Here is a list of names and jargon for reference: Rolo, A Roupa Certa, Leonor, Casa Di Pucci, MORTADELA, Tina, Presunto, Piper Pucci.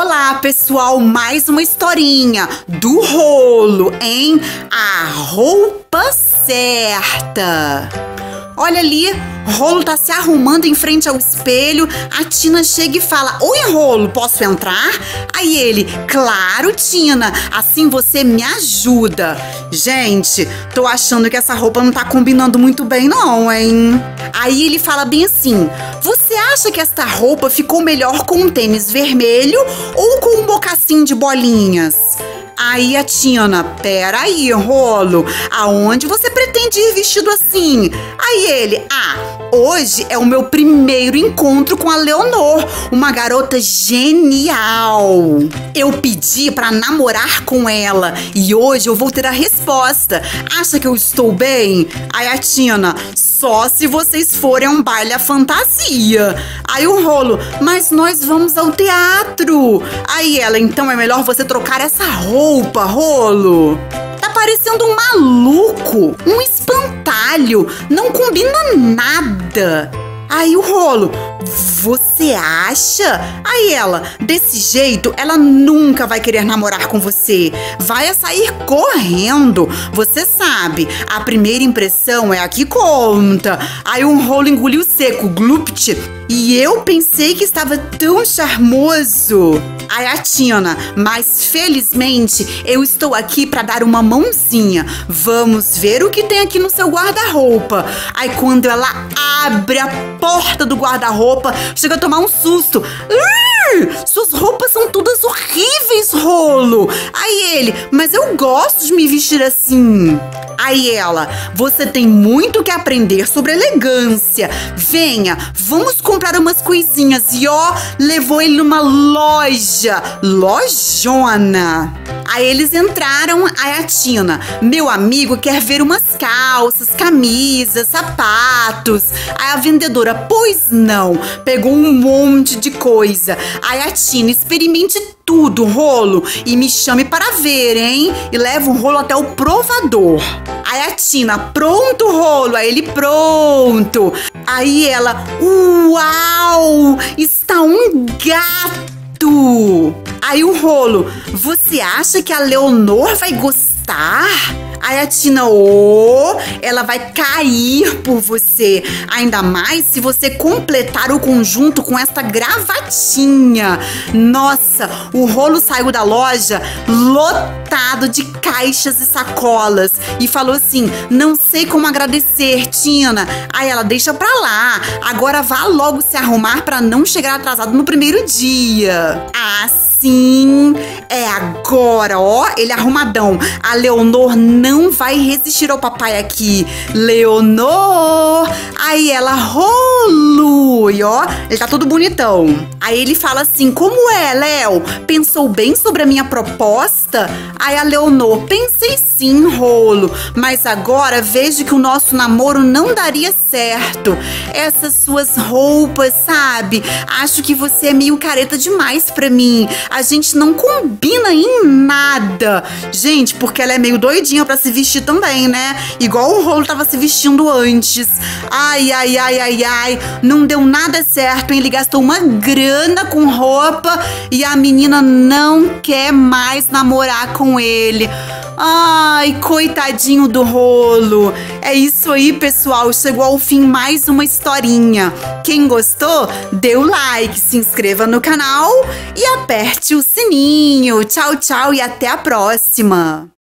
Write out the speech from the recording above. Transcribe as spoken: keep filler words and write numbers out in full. Olá, pessoal, mais uma historinha do Rolo, hein? A Roupa Certa. Olha ali, Rolo tá se arrumando em frente ao espelho. A Tina chega e fala: "Oi, Rolo, posso entrar?" Aí ele: "Claro, Tina, assim você me ajuda." Gente, tô achando que essa roupa não tá combinando muito bem não, hein? Aí ele fala bem assim: "Você acha que esta roupa ficou melhor com um tênis vermelho ou com um mocassim de bolinhas?" Aí a Tina: "Peraí, Rolo, aonde você pretende ir vestido assim?" Aí ele: "Ah, hoje é o meu primeiro encontro com a Leonor, uma garota genial. Eu pedi pra namorar com ela e hoje eu vou ter a resposta. Acha que eu estou bem?" Aí a Tina: "Só se vocês forem a um baile à fantasia." Aí o Rolo: "Mas nós vamos ao teatro." Aí ela: "Então é melhor você trocar essa roupa. Opa, Rolo, tá parecendo um maluco, um espantalho, não combina nada." Aí o Rolo: "Você acha?" Aí ela: "Desse jeito, ela nunca vai querer namorar com você. Vai sair correndo. Você sabe, a primeira impressão é a que conta." Aí um Rolo engoliu seco: "Glupt, e eu pensei que estava tão charmoso." Aí a Tina: "Mas felizmente eu estou aqui para dar uma mãozinha. Vamos ver o que tem aqui no seu guarda-roupa." Aí quando ela abre a porta do guarda-roupa, chega a tomar um susto: "Urgh, suas roupas são todas horríveis, Rolo." Aí ele: "Mas eu gosto de me vestir assim." Aí ela: "Você tem muito que aprender sobre elegância. Venha, vamos comprar umas coisinhas." E ó, levou ele numa loja, lojona. Aí eles entraram. Aí a Tina: "Meu amigo quer ver umas calças, camisas, sapatos." Aí a vendedora: "Pois não." Pegou um monte de coisa. Aí a Tina: "Experimente tudo, Rolo, e me chame para ver, hein?" E leva o Rolo até o provador. Aí a Tina: "Pronto, Rolo." Aí ele: "Pronto." Aí ela: "Uau, está um gato." Aí o Rolo: "Você acha que a Leonor vai gostar?" Aí a Tina: "Oh, ela vai cair por você, ainda mais se você completar o conjunto com essa gravatinha." Nossa, o Rolo saiu da loja lotado de caixas e sacolas e falou assim: "Não sei como agradecer, Tina." Aí ela: "Deixa pra lá, agora vá logo se arrumar pra não chegar atrasado no primeiro dia." Ah, sim, é agora, ó, ele arrumadão: "A Leonor não Não vai resistir ao papai aqui, Leonor." Aí ela: "Rolo." E ó, ele tá todo bonitão. Aí ele fala assim: "Como é, Léo? Pensou bem sobre a minha proposta?" Aí a Leonor: "Pensei sim, Rolo, mas agora vejo que o nosso namoro não daria certo. Essas suas roupas, sabe? Acho que você é meio careta demais pra mim. A gente não combina em nada." Gente, porque ela é meio doidinha pra se vestir também, né? Igual o Rolo tava se vestindo antes. Ai, ai, ai, ai, ai. Não deu nada certo, hein? Ele gastou uma grana com roupa e a menina não quer mais namorar com ele. Ai, coitadinho do Rolo. É isso aí, pessoal. Chegou ao fim mais uma historinha. Quem gostou, dê o like, se inscreva no canal e aperte o sininho. Tchau, tchau e até a próxima.